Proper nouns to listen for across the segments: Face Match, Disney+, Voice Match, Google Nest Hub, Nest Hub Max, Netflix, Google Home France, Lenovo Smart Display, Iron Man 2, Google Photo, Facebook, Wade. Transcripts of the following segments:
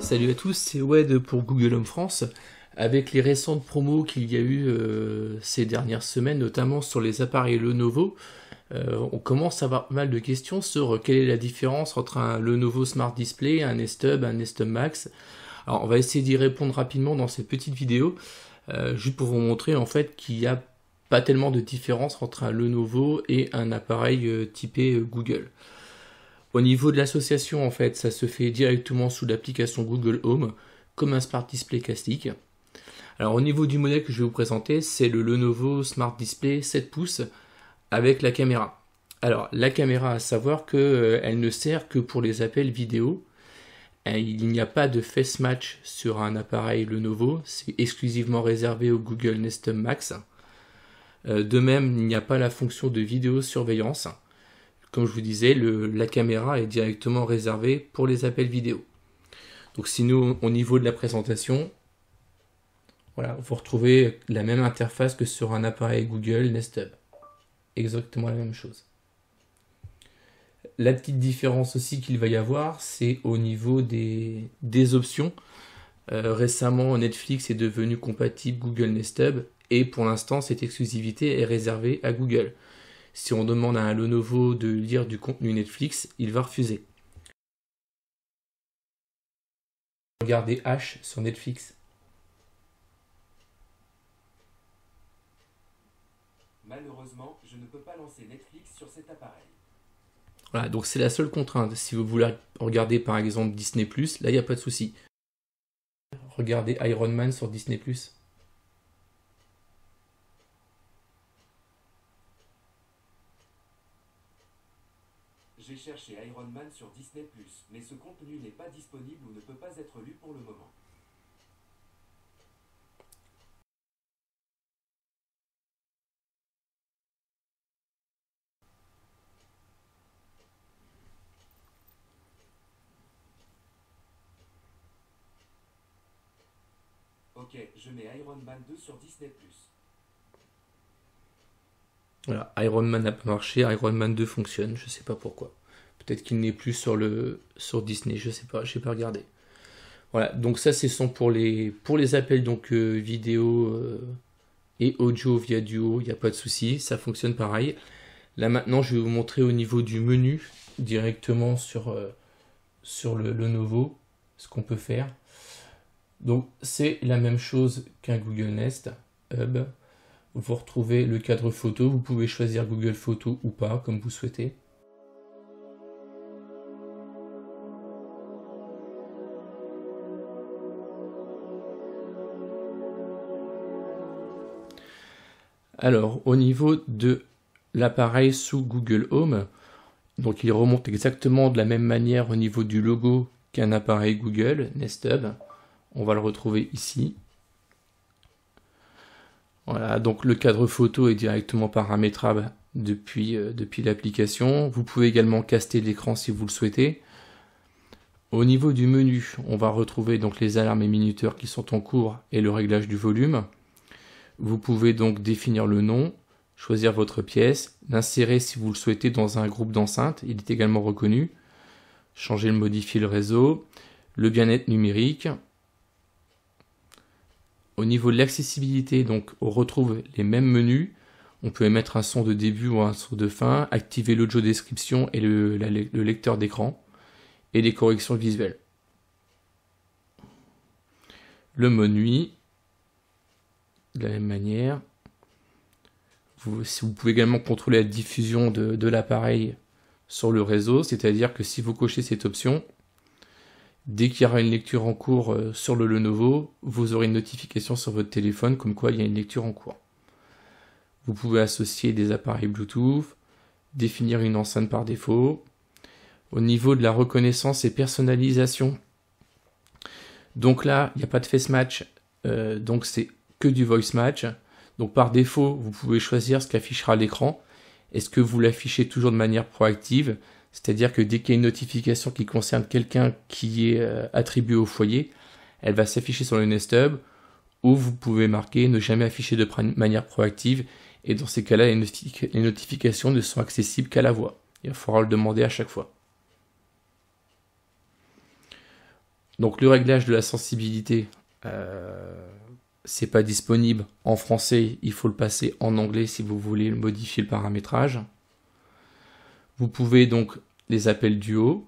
Salut à tous, c'est Wade pour Google Home France. Avec les récentes promos qu'il y a eu ces dernières semaines, notamment sur les appareils Lenovo, on commence à avoir pas mal de questions sur quelle est la différence entre un Lenovo Smart Display, un Nest Hub, un Nest Hub Max. Alors on va essayer d'y répondre rapidement dans cette petite vidéo, juste pour vous montrer en fait qu'il n'y a pas tellement de différence entre un Lenovo et un appareil typé Google. Au niveau de l'association, en fait, ça se fait directement sous l'application Google Home, comme un Smart Display classique. Alors au niveau du modèle que je vais vous présenter, c'est le Lenovo Smart Display 7 pouces avec la caméra. Alors la caméra, à savoir qu'elle ne sert que pour les appels vidéo. Il n'y a pas de Face Match sur un appareil Lenovo, c'est exclusivement réservé au Google Nest Hub Max. De même, il n'y a pas la fonction de vidéosurveillance. Comme je vous disais, la caméra est directement réservée pour les appels vidéo. Donc sinon, au niveau de la présentation, voilà, vous retrouvez la même interface que sur un appareil Google Nest Hub. Exactement la même chose. La petite différence aussi qu'il va y avoir, c'est au niveau des options. Récemment, Netflix est devenu compatible Google Nest Hub et pour l'instant, cette exclusivité est réservée à Google. Si on demande à un Lenovo de lire du contenu Netflix, il va refuser. Regardez H sur Netflix. Malheureusement, je ne peux pas lancer Netflix sur cet appareil. Voilà, donc c'est la seule contrainte. Si vous voulez regarder par exemple Disney+, là il n'y a pas de souci. Regardez Iron Man sur Disney+. J'ai cherché Iron Man sur Disney+, mais ce contenu n'est pas disponible ou ne peut pas être lu pour le moment. Ok, je mets Iron Man 2 sur Disney+. Voilà, Iron Man n'a pas marché, Iron Man 2 fonctionne, je sais pas pourquoi. Peut-être qu'il n'est plus sur Disney, je sais pas, j'ai pas regardé. Voilà, donc ça c'est pour les appels donc vidéo et audio via Duo, il n'y a pas de souci, ça fonctionne pareil. Là maintenant je vais vous montrer au niveau du menu directement sur le Lenovo ce qu'on peut faire. Donc c'est la même chose qu'un Google Nest Hub. Vous retrouvez le cadre photo, vous pouvez choisir Google Photo ou pas, comme vous souhaitez. Alors, au niveau de l'appareil sous Google Home, donc il remonte exactement de la même manière au niveau du logo qu'un appareil Google Nest Hub. On va le retrouver ici. Voilà, donc le cadre photo est directement paramétrable depuis l'application. Vous pouvez également caster l'écran si vous le souhaitez. Au niveau du menu, on va retrouver donc les alarmes et minuteurs qui sont en cours et le réglage du volume. Vous pouvez donc définir le nom, choisir votre pièce, l'insérer si vous le souhaitez dans un groupe d'enceinte, il est également reconnu. Changer, modifier le réseau, le bien-être numérique. Au niveau de l'accessibilité, donc on retrouve les mêmes menus. On peut émettre un son de début ou un son de fin, activer l'audio description et le lecteur d'écran et les corrections visuelles. Le mode nuit, de la même manière. Vous pouvez également contrôler la diffusion de l'appareil sur le réseau, c'est-à-dire que si vous cochez cette option, dès qu'il y aura une lecture en cours sur le Lenovo, vous aurez une notification sur votre téléphone comme quoi il y a une lecture en cours. Vous pouvez associer des appareils Bluetooth, définir une enceinte par défaut. Au niveau de la reconnaissance et personnalisation, donc là, il n'y a pas de Face Match, donc c'est que du Voice Match. Donc par défaut, vous pouvez choisir ce qu'affichera l'écran. Est-ce que vous l'affichez toujours de manière proactive ? C'est-à-dire que dès qu'il y a une notification qui concerne quelqu'un qui est attribué au foyer, elle va s'afficher sur le Nest Hub, ou vous pouvez marquer ne jamais afficher de manière proactive, et dans ces cas-là, les notifications ne sont accessibles qu'à la voix. Il faudra le demander à chaque fois. Donc le réglage de la sensibilité, c'est pas disponible en français, il faut le passer en anglais si vous voulez modifier le paramétrage. Vous pouvez donc les appels du haut.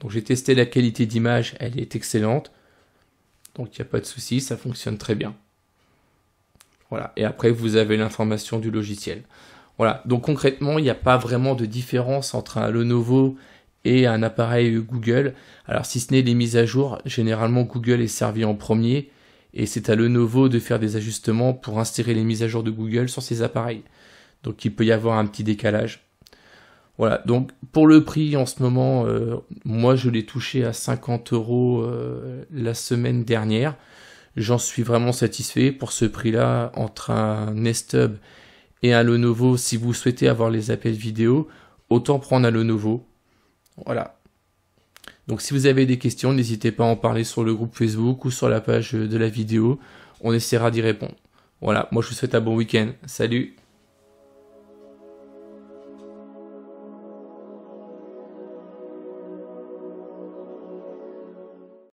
Donc j'ai testé la qualité d'image, elle est excellente. Donc il n'y a pas de souci, ça fonctionne très bien. Voilà, et après vous avez l'information du logiciel. Voilà, donc concrètement, il n'y a pas vraiment de différence entre un Lenovo et un appareil Google. Alors si ce n'est les mises à jour, généralement Google est servi en premier et c'est à Lenovo de faire des ajustements pour insérer les mises à jour de Google sur ses appareils. Donc il peut y avoir un petit décalage. Voilà, donc pour le prix en ce moment, moi je l'ai touché à 50 € la semaine dernière. J'en suis vraiment satisfait pour ce prix-là, entre un Nest Hub et un Lenovo. Si vous souhaitez avoir les appels vidéo, autant prendre un Lenovo. Voilà. Donc si vous avez des questions, n'hésitez pas à en parler sur le groupe Facebook ou sur la page de la vidéo. On essaiera d'y répondre. Voilà, moi je vous souhaite un bon week-end. Salut!